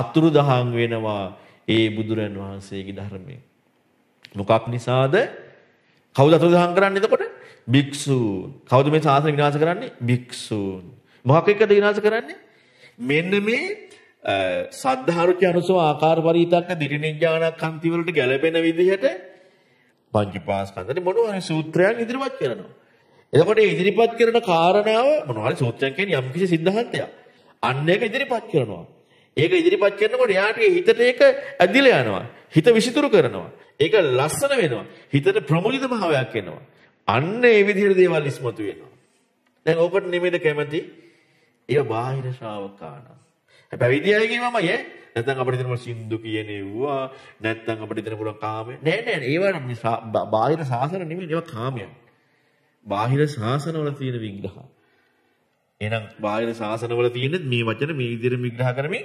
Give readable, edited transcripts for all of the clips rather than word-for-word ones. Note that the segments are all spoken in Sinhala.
අතුරුදහන් වෙනවා ඒ බුදුරන් වහන්සේගේ ධර්මයේ. මොකක් නිසාද? කවුද අතුරුදහන් කරන්නේ එතකොට? භික්ෂූන්. කවුද මේ ශාසනය විනාශ කරන්නේ? භික්ෂූන්. මොකක් එක්කද විනාශ කරන්නේ? මෙන්න මේ සද්ධාරුචි අනුසව ආකාර පරිිතක්ක දිරිනිඥානකන්ති වලට ගැලපෙන විදිහට පංචපාස්කන්ධනේ මොනවා හරි සූත්‍රයන් ඉදිරිපත් කරනවා. එතකොට මේ ඉදිරිපත් කරන කාරණාව මොනවා හරි සූත්‍රයන් කියන්නේ යම්කිසි සිද්ධාන්තයක්. අන්න ඒක ඉදිරිපත් කරනවා. ඒක ඉදිරිපත් කරනකොට යාට හිතට ඒක ඇදිලා යනවා. හිත විසිතුරු කරනවා. ඒක ලස්සන වෙනවා. හිතට ප්‍රමුලිත භාවයක් එනවා. අන්න ඒ විදිහට දේවල් ඉස්මතු වෙනවා. දැන් ඔබට නිමෙද කැමති? ඒ බාහිර ශ්‍රාවකාණන් පැවිදි අය කියවමයි ඈ නැත්නම් අපිට දෙන මොකද සින්දු කියනෙව්වා නැත්නම් අපිට දෙන පුළුවන් කාමයේ නෑ නෑ ඒවා නම් බාහිර සාසන නෙමෙයි ඒවා කාමයන් බාහිර සාසන වල තියෙන විග්‍රහ එහෙනම් බාහිර සාසන වල තියෙන්නේ මේ වචන මේ විදිහට විග්‍රහ කරමින්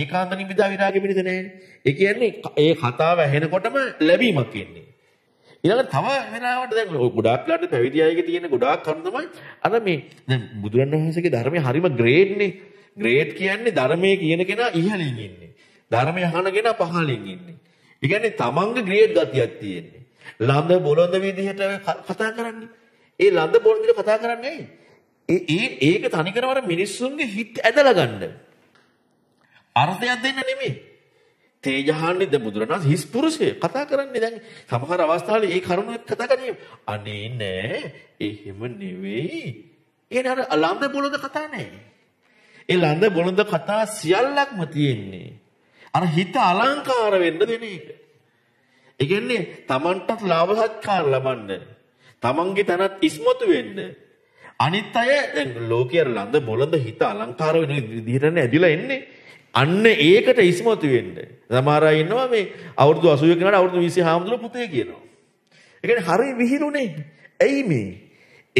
ඒකාන්ත නිබ්බිදා විරාගෙ පිණිස නෑනේ ඒ කියන්නේ ඒ කතාව ඇහෙනකොටම ලැබීමක් කියන්නේ ඊළඟ තව වෙනාවට දැන් ගොඩාක් ලාට පැවිදි අයගේ තියෙන ගොඩාක් කරුණු තමයි අර මේ දැන් බුදුරණන් වහන්සේගේ ධර්මයේ හරිම ග්‍රේඩ් නේ ග්‍රේඩ් කියන්නේ ධර්මයේ කියන කෙනා ඉහළින් ඉන්නේ. ධර්මය අහන කෙනා පහළින් ඉන්නේ. ඒ කියන්නේ තමන්ගේ ග්‍රේඩ් ගතියක් තියෙන්නේ. ළඳ බොළඳ විදිහට කතා කරන්නේ. ඒ ළඳ බොළඳ විදිහට කතා කරන්නේ ඇයි? ඒක තනිකරම මිනිස්සුන්ගේ හිත ඇදලා ගන්න. අර්ථයක් දෙන්න නෙමෙයි. තේජහාන්නේ ද බුදුරණන් හිස් පුරුෂය කතා කරන්නේ දැන් සමහර අවස්ථාවල ඒ කරුණු එක්ක කතා කරන්නේ. අනේ නෑ එහෙම නෙවෙයි. ඒන අර ළඳ බොළඳ කතා නෑ. ඒ ළඳ බොළඳ කතා සියල්ලක්ම තියෙන්නේ අර හිත අලංකාර වෙන්න දෙන එක. ඒ කියන්නේ Tamanටත් ලාභ සත්කාර ලබන්න. Tamanගේ තනත් ඉස්මතු වෙන්න. අනිත් අය දැන් ලෝකයේ ළඳ බොළඳ හිත අලංකාර වෙන විදිහටනේ ඇදිලා එන්නේ. අන්න ඒකට ඉස්මතු වෙන්න. සමහර අය ඉන්නවා මේ අවුරුදු 80 කෙනාට අවුරුදු 20 හාමුදුරුවෝ පුතේ කියනවා. ඒ කියන්නේ හරි විහිළුනේ. ඇයි මේ?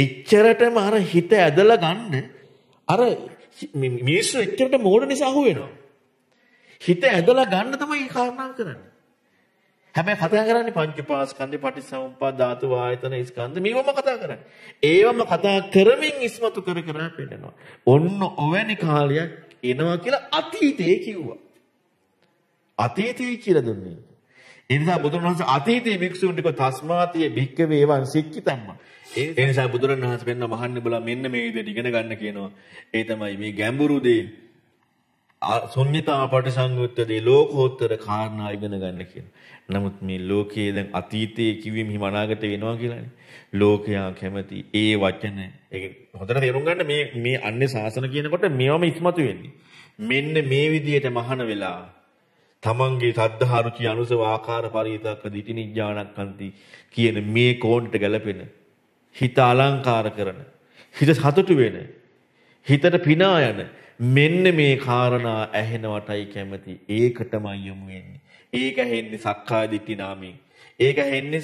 එච්චරටම අර හිත ඇදලා ගන්න අර මිනිස්සු එච්චරට මෝඩ නිසා අහු වෙනවා. හිත ඇදලා ගන්න තමයි මේ කාරණා කරන්නේ. හැබැයි කතා කරන්නේ පංචපාස්කන්ධේ පටිච්චසමුප්පාද ධාතු ආයතන ස්කන්ධ මේවම කතා කරන්නේ. ඒවම කතා කරමින් ඉස්මතු කර කර පෙන්නනවා. ඔන්න ඔවැනි කාලයක් එනවා කියලා අතීතේ කිව්වා. අතීතේ කියලා දුන්නේ. ඒ නිසා බුදුරණවහන්සේ අතීතේ භික්ෂුන්ට කිව්වා තස්මාතිය භික්කවේ එවං සික්කිතම්මා. ඒ නිසා බුදුරණවහන්සේ වෙන්න මහන්නේ බලා මෙන්න මේ විදිහට ඉගෙන ගන්න කියනවා. ඒ තමයි මේ ගැඹුරු දේ ශුන්‍යතා පටිසංයුත්තේ දේ ලෝකෝත්තර කාරණා ඉගෙන ගන්න කියනවා. නමුත් මේ ලෝකයේ දැන් අතීතයේ කිව්වේ මෙහිම අනාගතේ වෙනවා කියලානේ. ලෝකයා කැමති ඒ වචන ඒක හොඳට තේරුම් ගන්න මේ අන්නේ ශාසන කියනකොට මේවම ඉස්මතු වෙන්නේ. මෙන්න මේ විදිහට මහාන වෙලා තමන්ගේ සද්ධා රුචි අනුසව ආකාර පරිිතක දිටිනිඥානකන්ති කියන මේ කෝණයට ගැලපෙන හිත අලංකාර කරන හිත සතුටු වෙන හිතට පිනා යන මෙන්න මේ කාරණා ඇහෙනවටයි කැමති ඒකටමයි යමු වෙන්නේ ඒක ඇහෙන්නේ සක්කාය දිට්ඨි නාමයෙන් ඒක ඇහෙන්නේ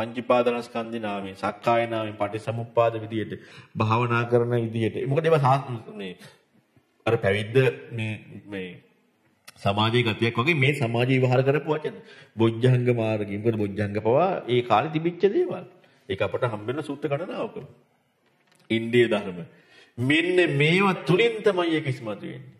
පංචීපාදනස්කන්ධේ නාමයෙන් සක්කාය නාමයෙන් පටිසමුප්පාද විදියට භාවනා කරන විදියට මොකද ඒවා මේ අර පැවිද්ද මේ සමාජයේ ගතියක් වගේ මේ සමාජය විවහාර කරපු වචන බොජ්ජංග මාර්ගය මොකද බොජ්ජංග පවා ඒ කාලේ තිබිච්ච දේවල් ඒක අපට හම්බෙන සූත්‍ර ගණනාවක. ඉන්දිය ධර්ම. මෙන්න මේවා තුලින් තමයි ඒක ඉස්මතු වෙන්නේ.